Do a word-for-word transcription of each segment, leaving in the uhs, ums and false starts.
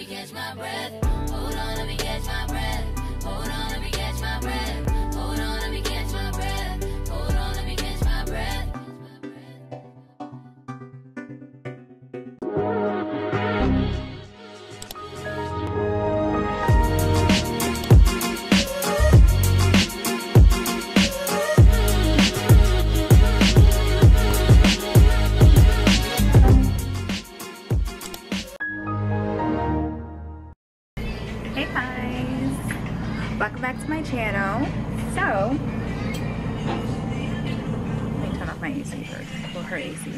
me catch my breath. Hold on, let me catch my breath. Hold on, let me catch my breath. Hold on, let me catch my breath. Hold on, let me catch my breath. Welcome back to my channel. So, let me turn off my A C first, or her A C.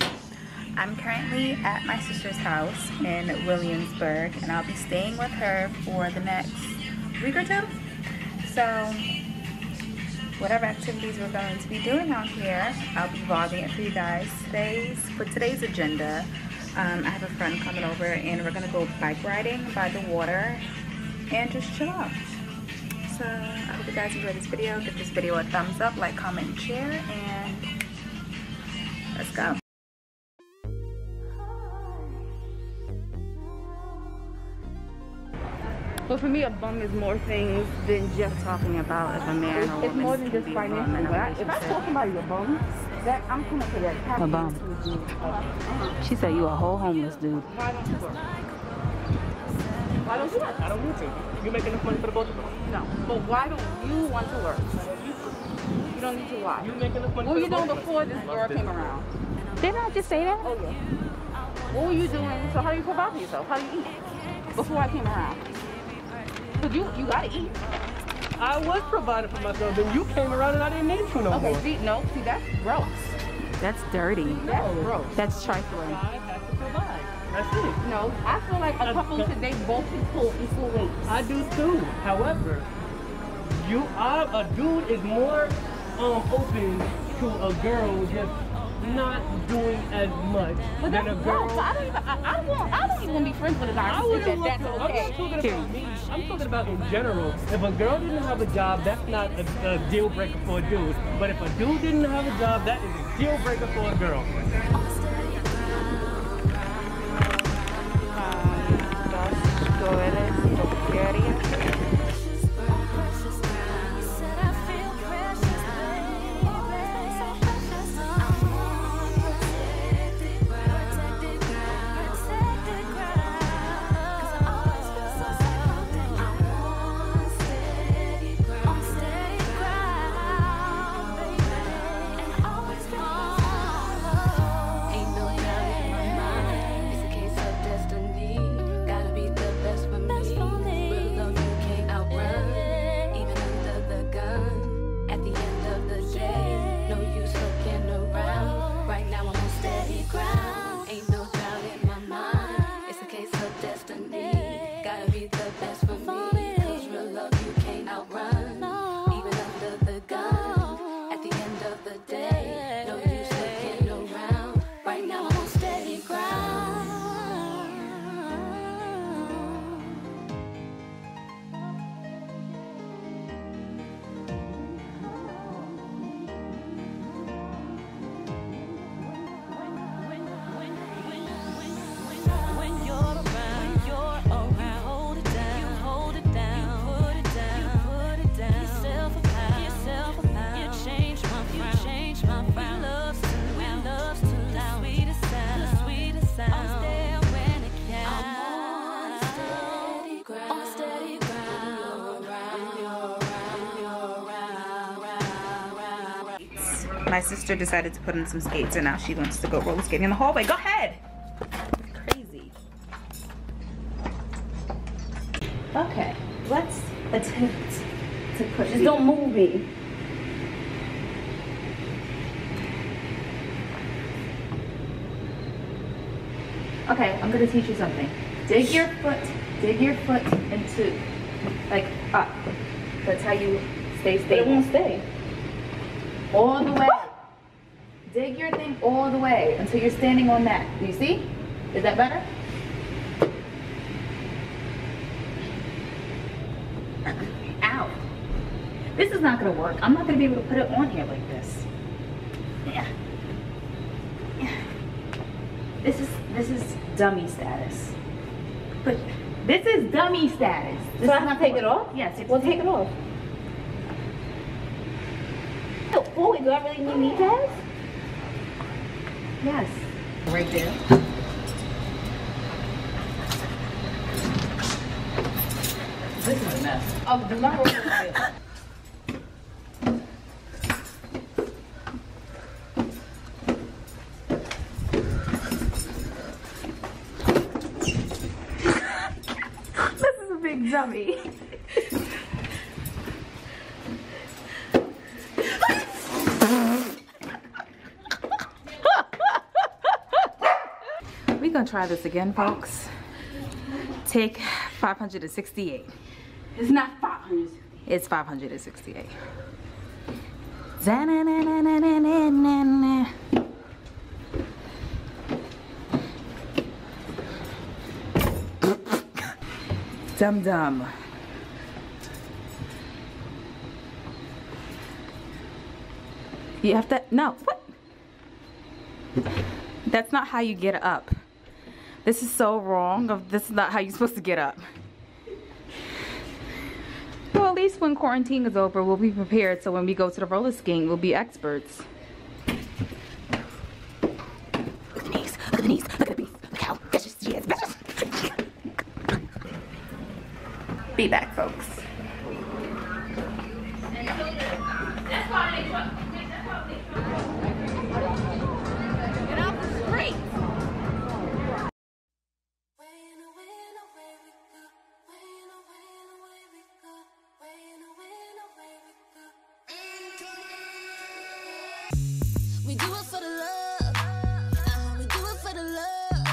I'm currently at my sister's house in Williamsburg, and I'll be staying with her for the next week or two. So, whatever activities we're going to be doing out here, I'll be vlogging it for you guys. Today's, for today's agenda, um, I have a friend coming over, and we're gonna go bike riding by the water and just chill out. So I hope you guys enjoyed this video. Give this video a thumbs up, like, comment, and share, and let's go. Well, for me, a bum is more things than just talking about if a man or a woman. It's more than just financial. If I talk about your bum, that I'm coming for that. A bum. She said you a whole homeless dude. Why don't you work? I don't want to. You're making enough money for the both of us. No. But why don't you want to work? You don't need to why. You're making enough money for the both of us. What were you doing before this girl came around? Didn't I just say that? Oh, yeah. What were you doing? So how do you provide for yourself? How do you eat? Before I came around. Because you, you got to eat. I was providing for myself, and you came around and I didn't need it for no more. Okay, see, no. See, that's gross. That's dirty. No. That's gross. That's trifling. I have to provide. That's it. No, I feel like a couple should they both equal equal weights. I do too. However, you are a dude is more um open to a girl just not doing as much but than a girl. No, I don't even. I, I won't. I don't even want to be friends with a guy. I wouldn't want to. I'm not talking about me. I'm talking about in general. If a girl didn't have a job, that's not a, a deal breaker for a dude. But if a dude didn't have a job, that is a deal breaker for a girl. My sister decided to put in some skates, and now she wants to go roller skating in the hallway. Go ahead! Crazy. Okay, let's attempt to push. Just don't move me. Okay, I'm gonna teach you something. Dig your foot, dig your foot into, like, up. That's how you stay stable. But it won't stay. All the way. Dig your thing all the way until you're standing on that. Do you see? Is that better? Ow. This is not going to work. I'm not going to be able to put it on here like this. Yeah. Yeah. This is, this is dummy status. But This is dummy status. This so I can take it off? Yes. We'll take it off. Oh, wait, do I really need knee pads? Yes. Right there. This is a mess. Oh, do not roll this. Dummy. We're gonna try this again, folks. Take five hundred sixty-eight. It's not five hundred sixty-eight. It's five hundred sixty-eight. Dum dum. You have to, no, what? That's not how you get up. This is so wrong. This is not how you're supposed to get up. Well, at least when quarantine is over, we'll be prepared. So when we go to the roller skating, we'll be experts. Look at the knees, look at the knees, look at the knees, look how vicious she is. Be back, folks. That's why they truck. That's why they truck. Get off the street. We do it for the love. Uh, we do it for the love.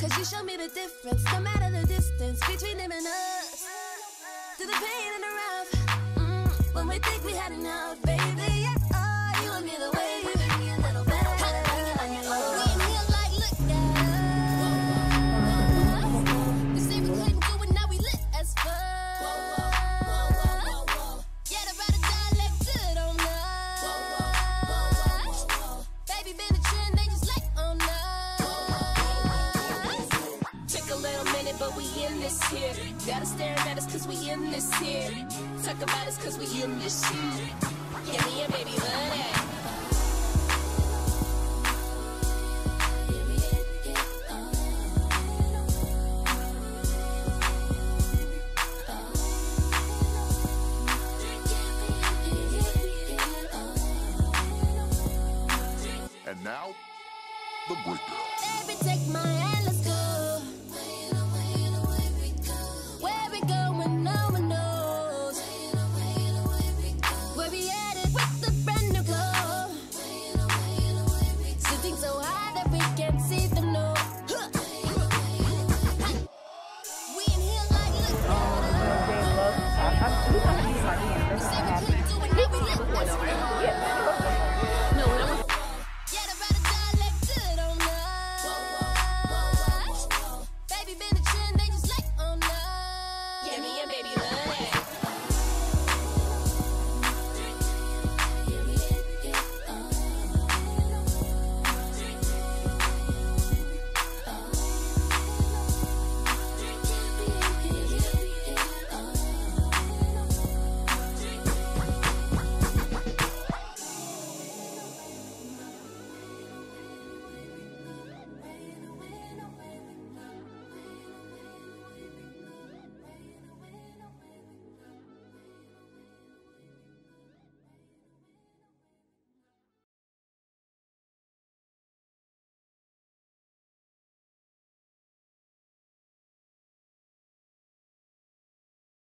Cause you show me the difference, no matter the distance between them and us. To the pain and the rough, mm, when we think we had enough, baby, yeah, oh, you and me the way, you and me a little better, we in here like, look guys, you say we couldn't do it, now we lit as fuck, yeah, the ride or die left good on us, baby been a trend, they just like on us, took a little minute, but we in this here, gotta stare at us cause we in this here. Talk about us cause we in this shit. Yeah, me and baby honey.